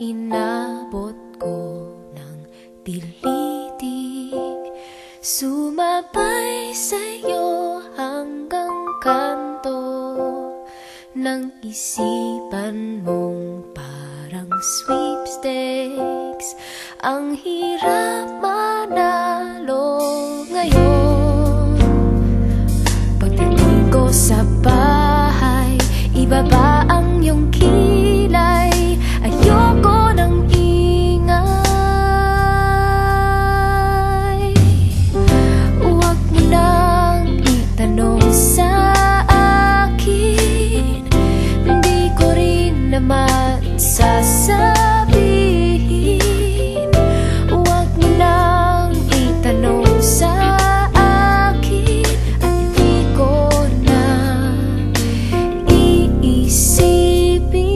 inabot ko ng pilitig, sumabay sa'yo hanggang kanto ng isipan mong parang sweepstakes. Ang hirap manalo ngayon, pagdating ko sa bahay, ibaba ang iyong kilay. Ayoko ng ingay, huwag mo nang itanong sa akin, hindi ko rin naman sasabihin. Huwag mo nang itanong sa akin, at hindi ko na iisipin.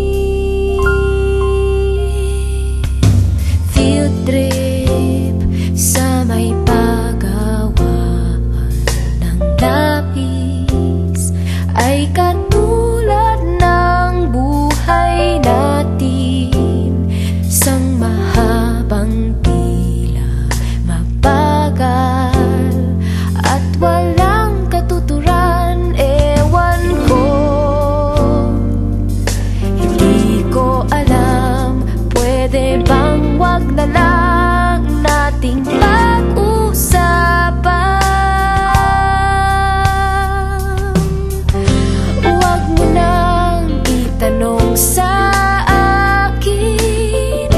Tanong sa akin,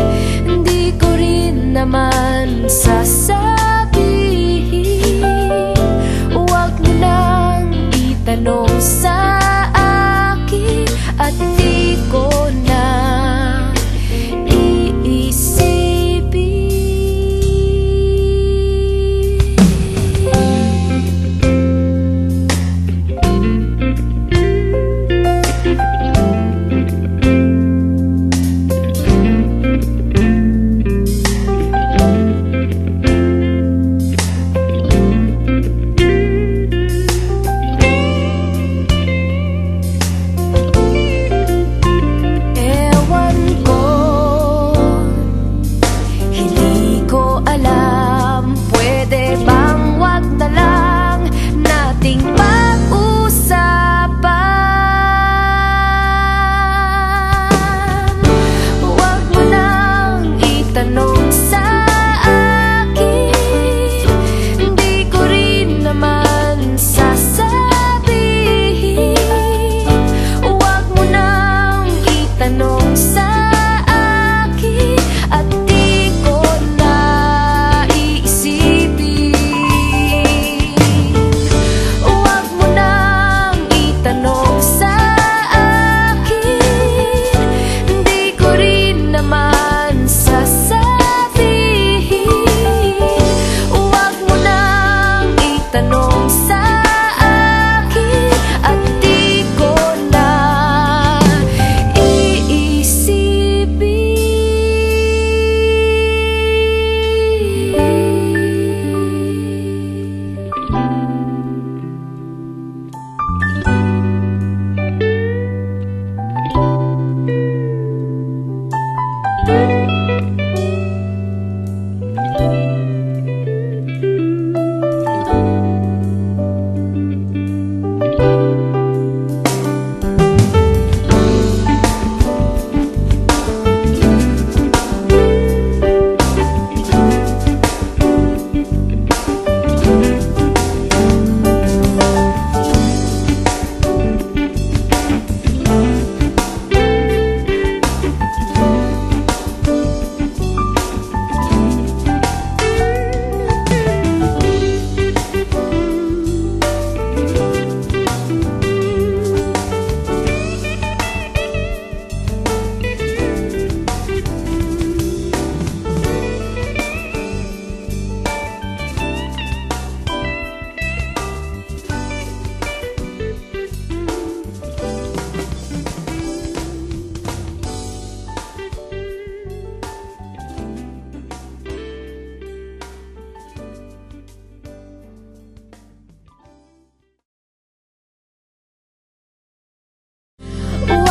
at di ko na iisipin. No.